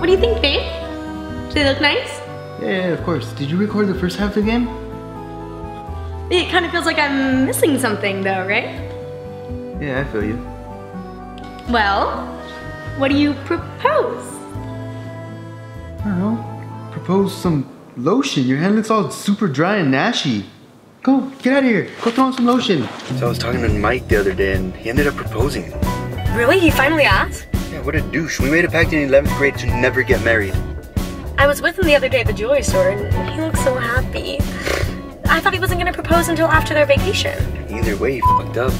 What do you think, babe? Do they look nice? Yeah, of course. Did you record the first half of the game? It kind of feels like I'm missing something though, right? Yeah, I feel you. Well, what do you propose? I don't know. Propose some lotion. Your hand looks all super dry and ashy. Go, get out of here. Go throw on some lotion. So I was talking to Mike the other day and he ended up proposing. Really? He finally asked? Yeah, what a douche. We made a pact in 11th grade to never get married. I was with him the other day at the jewelry store and he looked so happy. I thought he wasn't going to propose until after their vacation. Either way, he fucked up.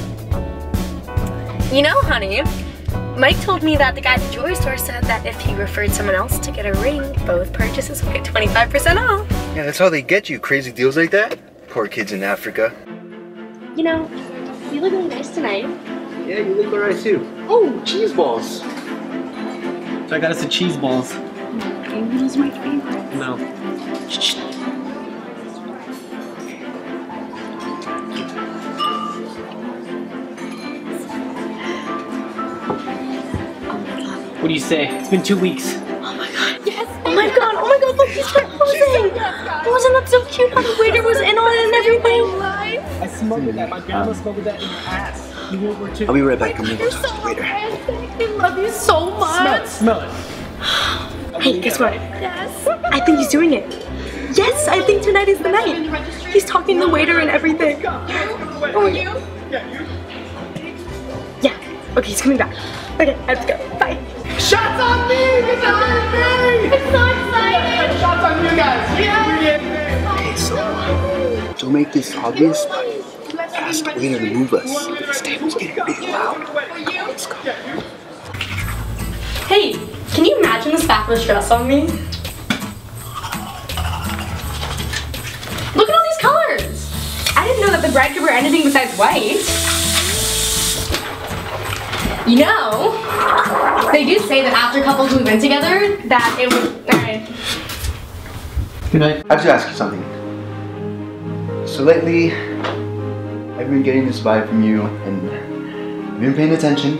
You know, honey, Mike told me that the guy at the jewelry store said that if he referred someone else to get a ring, both purchases would get 25% off. Yeah, that's how they get you, crazy deals like that. Poor kids in Africa. You know, you look really nice tonight. Yeah, you look alright too. Oh, cheese balls. So I got us the cheese balls. Okay, those are my favorites. No. Shh. What do you say? It's been 2 weeks. Oh my god. Yes! Oh my god! Oh my god! Look, he's proposing! Wasn't that so cute how the waiter was in on it and everything? I smoked with that. My grandma smoked with that in her ass. You won't work too. I'll be right back. I'm gonna go talk to the waiter. I love you so much. Smell it. Smell it. Hey, guess what? Yes. I think he's doing it. Yes, I think tonight is the night. He's talking to the waiter and everything. Oh, you? Yeah, you. Yeah. Okay, he's coming back. Okay, let's go. Bye. Shots on me! It's on me! It's so exciting! Shots on you guys! Yeah! Hey, so, don't make this obvious, but ask the way to move us. This table's getting pretty loud. Come on, let's go. Hey, can you imagine this backless dress on me? Look at all these colors! I didn't know that the bride could wear anything besides white. You know, they do say that after couples move in together, that it would. Alright. Good night. I have to ask you something. So lately, I've been getting this vibe from you, and I've been paying attention,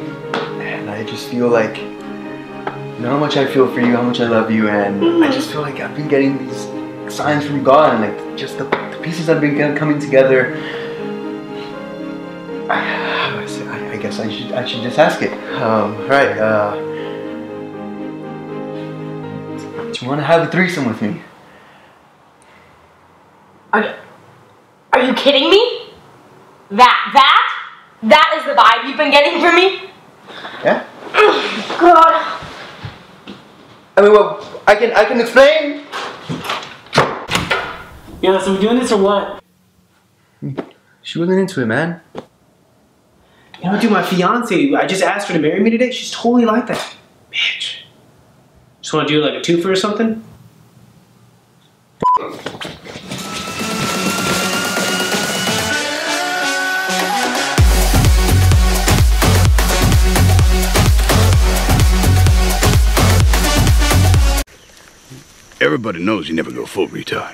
and I just feel like, you know how much I feel for you, how much I love you, and I just feel like I've been getting these signs from God, and like just the pieces that have been coming together. I guess I should just ask it. Right. Do you want to have a threesome with me? Are you kidding me? That is the vibe you've been getting from me? Yeah. God. I mean, well, I can explain. Yeah, so we're doing this or what? She wasn't into it, man. You know, dude, my fiance, I just asked her to marry me today. She's totally like that. Bitch. Just want to do like a twofer or something? Everybody knows you never go full retard.